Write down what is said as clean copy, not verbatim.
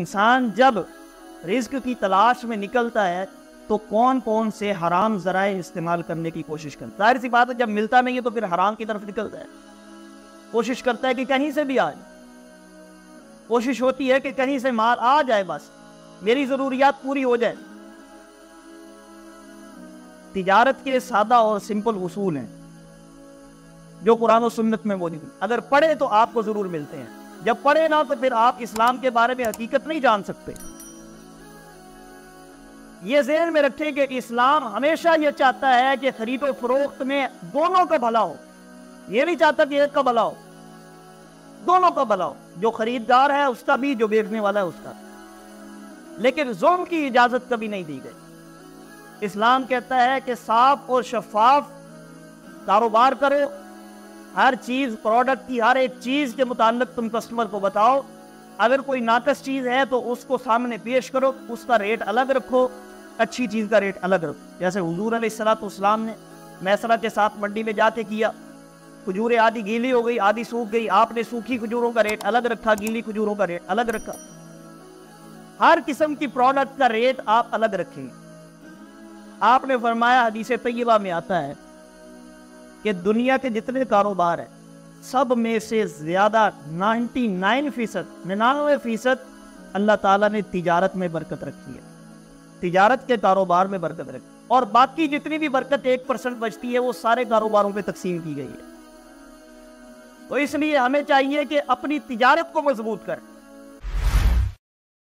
इंसान जब रिज्क की तलाश में निकलता है तो कौन कौन से हराम ज़राए इस्तेमाल करने की कोशिश करता है। जाहिर सी बात है जब मिलता नहीं है तो फिर हराम की तरफ निकलता है, कोशिश करता है कि कहीं से भी आ जाए, कोशिश होती है कि कहीं से माल आ जाए, बस मेरी ज़रूरियात पूरी हो जाए। तिजारत के सादा और सिंपल उसूल हैं जो कुरान और सुन्नत में मौजूद हैं। अगर पढ़े तो आपको ज़रूर मिलते हैं, जब पढ़े ना तो फिर आप इस्लाम के बारे में हकीकत नहीं जान सकते। ये जहन में रखें कि इस्लाम हमेशा ये चाहता है कि खरीदो फरोख्त में दोनों का भला हो, ये नहीं चाहता कि एक का भला हो, दोनों का भला हो, जो खरीदार है उसका भी, जो बेचने वाला है उसका। लेकिन जुल्म की इजाज़त कभी नहीं दी गई। इस्लाम कहता है कि साफ और शफाफ कारोबार करो, हर चीज़, प्रोडक्ट की हर एक चीज़ के मुताल्लिक तुम कस्टमर को बताओ। अगर कोई नाकस चीज़ है तो उसको सामने पेश करो, उसका रेट अलग रखो, अच्छी चीज़ का रेट अलग रखो। जैसे हुजूर अलैहिस्सलाम ने मैसरा के साथ मंडी में जाके किया, खजूरें आधी गीली हो गई आधी सूख गई, आपने सूखी खजूरों का रेट अलग रखा, गीली खजूरों का रेट अलग रखा। हर किस्म की प्रोडक्ट का रेट आप अलग रखें। आपने फरमाया, हदीस तैयबा में आता है कि दुनिया के जितने कारोबार हैं सब में से ज़्यादा 99% अल्लाह ताला ने तिजारत में बरकत रखी है, तिजारत के कारोबार में बरकत रखी, और बाकी जितनी भी बरकत 1% बचती है वो सारे कारोबारों में तकसीम की गई है। तो इसलिए हमें चाहिए कि अपनी तिजारत को मजबूत करें।